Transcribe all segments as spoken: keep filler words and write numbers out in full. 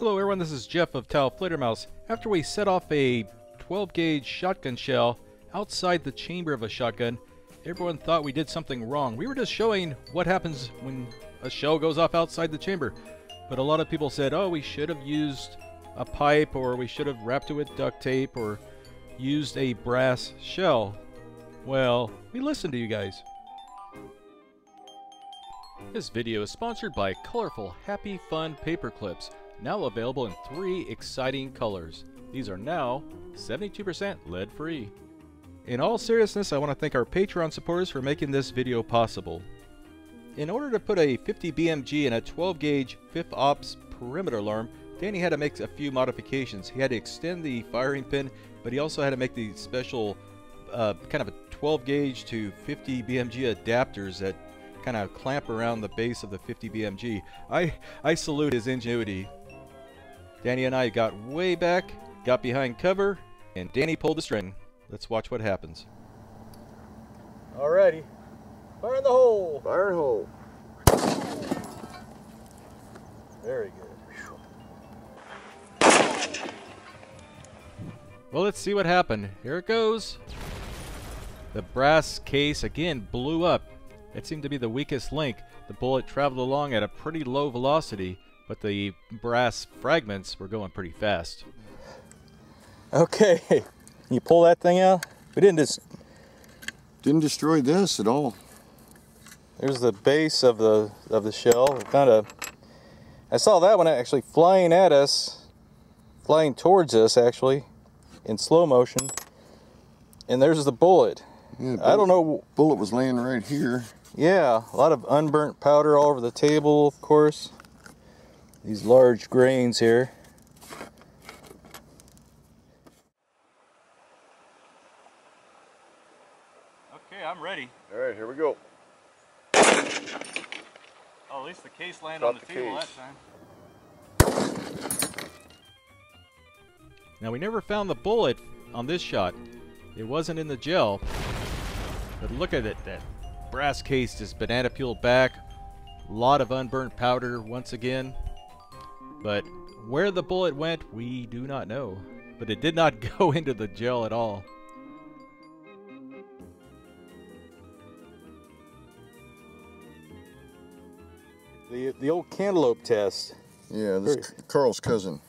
Hello everyone, this is Jeff of Taofledermaus. After we set off a twelve gauge shotgun shell outside the chamber of a shotgun, everyone thought we did something wrong. We were just showing what happens when a shell goes off outside the chamber. But a lot of people said, oh, we should have used a pipe, or we should have wrapped it with duct tape, or used a brass shell. Well, we listened to you guys. This video is sponsored by Colorful Happy Fun Paperclips, now available in three exciting colors. These are now seventy-two percent lead-free. In all seriousness, I want to thank our Patreon supporters for making this video possible. In order to put a fifty B M G in a twelve gauge fifth ops perimeter alarm, Danny had to make a few modifications. He had to extend the firing pin, but he also had to make the special uh, kind of a twelve gauge to fifty B M G adapters that kind of clamp around the base of the fifty B M G. I, I salute his ingenuity. Danny and I got way back, got behind cover, and Danny pulled the string. Let's watch what happens. Alrighty. Fire in the hole. Fire in the hole. Very good. Well, let's see what happened. Here it goes. The brass case again blew up. It seemed to be the weakest link. The bullet traveled along at a pretty low velocity, but the brass fragments were going pretty fast. Okay, you pull that thing out. We didn't just didn't destroy this at all. There's the base of the of the shell. It kind of, I saw that one actually flying at us, flying towards us actually, in slow motion. And there's the bullet. Yeah, the I don't know. Bullet was laying right here. Yeah, a lot of unburnt powder all over the table, of course. These large grains here. Okay, I'm ready. All right, here we go. Oh, at least the case landed on the table that time. Now, we never found the bullet on this shot. It wasn't in the gel. But look at it, that brass case just banana peeled back. A lot of unburnt powder once again. But where the bullet went, we do not know. But it did not go into the gel at all. The, the old cantaloupe test. Yeah, this is Carl's cousin.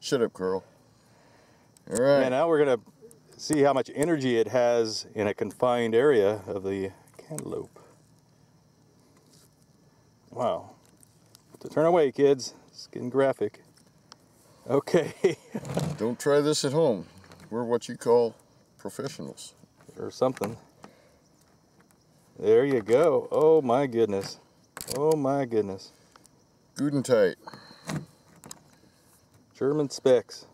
Shut up, Carl. All right. And now we're going to see how much energy it has in a confined area of the cantaloupe. Wow. So turn away, kids. It's getting graphic. Okay. Don't try this at home. We're what you call professionals. Or something. There you go. Oh, my goodness. Oh, my goodness. Good and tight. German specs.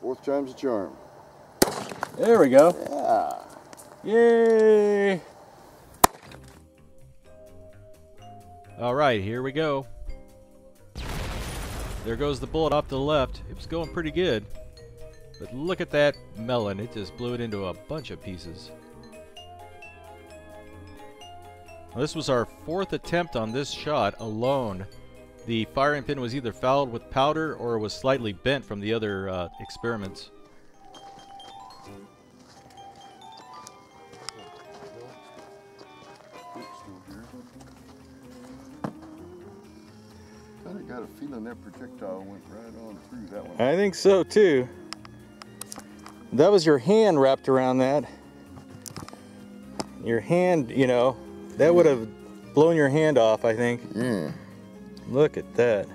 Fourth time's a charm. There we go. Yeah. Yay! All right, here we go. There goes the bullet off to the left. It was going pretty good. But look at that melon. It just blew it into a bunch of pieces. Now, this was our fourth attempt on this shot alone. The firing pin was either fouled with powder or was slightly bent from the other uh, experiments. Kind of got a feeling that projectile went right on through that one. I think so too. That was your hand wrapped around that. Your hand, you know, that yeah. would have blown your hand off, I think. Yeah. Look at that.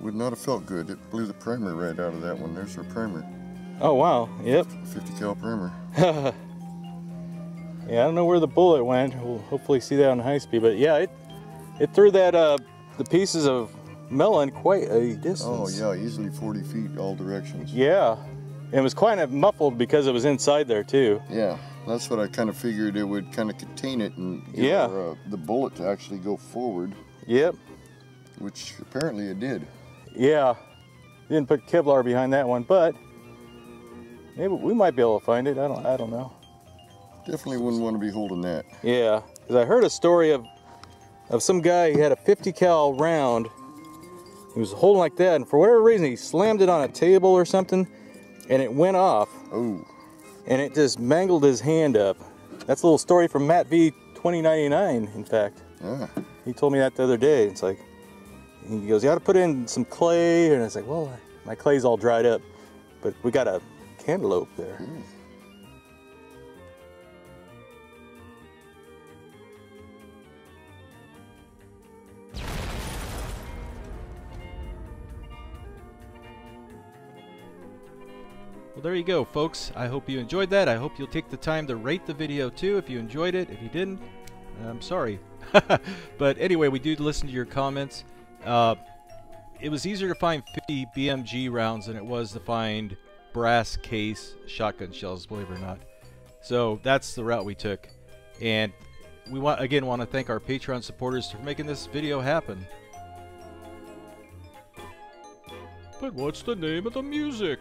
Would not have felt good. It blew the primer right out of that one. There's our primer. Oh wow, yep. fifty cal primer. Yeah, I don't know where the bullet went. We'll hopefully see that on high speed, but yeah, it, it threw that, uh, the pieces of melon quite a distance. Oh yeah, easily forty feet all directions. Yeah, it was quite muffled because it was inside there too. Yeah, that's what I kind of figured. It would kind of contain it and give yeah. our, uh, the bullet to actually go forward. Yep. Which apparently it did. Yeah, didn't put Kevlar behind that one, but maybe we might be able to find it. I don't. I don't know. Definitely wouldn't want to be holding that. Yeah, because I heard a story of of some guy who had a fifty cal round. He was holding like that, and for whatever reason, he slammed it on a table or something, and it went off. Ooh. And it just mangled his hand up. That's a little story from Matt V. twenty ninety-nine, in fact. Yeah. He told me that the other day. It's like, he goes, you ought to put in some clay, and I was like, well, my clay's all dried up, but we got a cantaloupe there. Mm. Well, there you go, folks. I hope you enjoyed that. I hope you'll take the time to rate the video too if you enjoyed it. If you didn't, I'm sorry. But anyway, we do listen to your comments. Uh, it was easier to find fifty B M G rounds than it was to find brass case shotgun shells, believe it or not. So that's the route we took. And we want again want to thank our Patreon supporters for making this video happen. But what's the name of the music?